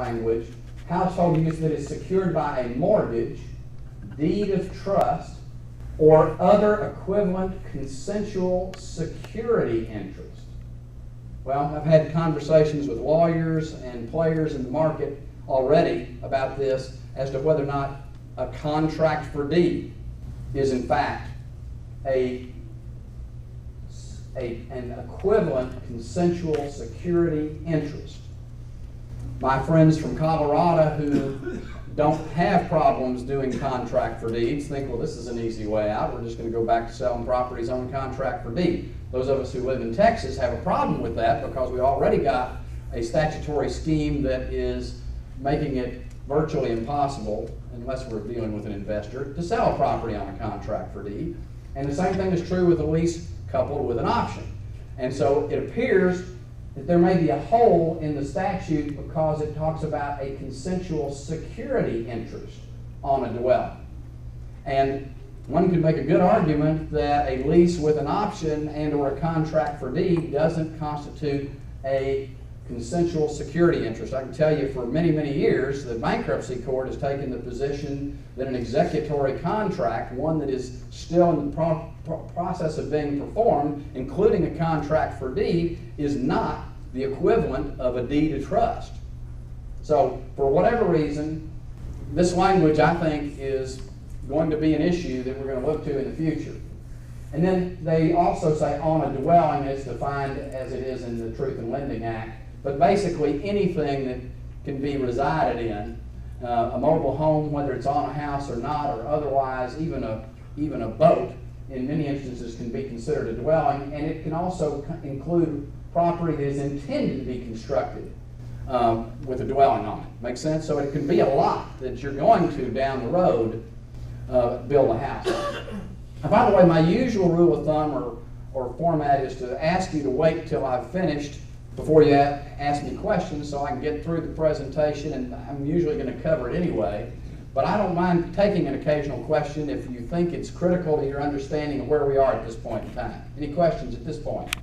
language, household use that is secured by a mortgage, deed of trust, or other equivalent consensual security interest. Well, I've had conversations with lawyers and players in the market already about this as to whether or not a contract for deed is in fact an equivalent consensual security interest. My friends from Colorado who don't have problems doing contract for deeds think, well, this is an easy way out. We're just going to go back to selling properties on contract for deed. Those of us who live in Texas have a problem with that because we already got a statutory scheme that is making it virtually impossible, unless we're dealing with an investor, to sell a property on a contract for deed. And the same thing is true with a lease coupled with an option. And so it appears that there may be a hole in the statute because it talks about a consensual security interest on a dwelling. And one could make a good argument that a lease with an option and or a contract for deed doesn't constitute a consensual security interest. I can tell you for many, many years the bankruptcy court has taken the position that an executory contract, one that is still in the process of being performed, including a contract for deed, is not the equivalent of a deed of trust. So for whatever reason, this language I think is going to be an issue that we're going to look to in the future. And then they also say on a dwelling is defined as it is in the Truth in Lending Act. But basically anything that can be resided in, a mobile home, whether it's on a house or not, or otherwise, even a boat, in many instances can be considered a dwelling, and it can also include property that is intended to be constructed with a dwelling on it. Make sense? So it can be a lot that you're going to, down the road, build a house on. Now, by the way, my usual rule of thumb or format is to ask you to wait till I've finished before you ask me questions so I can get through the presentation, and I'm usually going to cover it anyway. But I don't mind taking an occasional question if you think it's critical to your understanding of where we are at this point in time. Any questions at this point?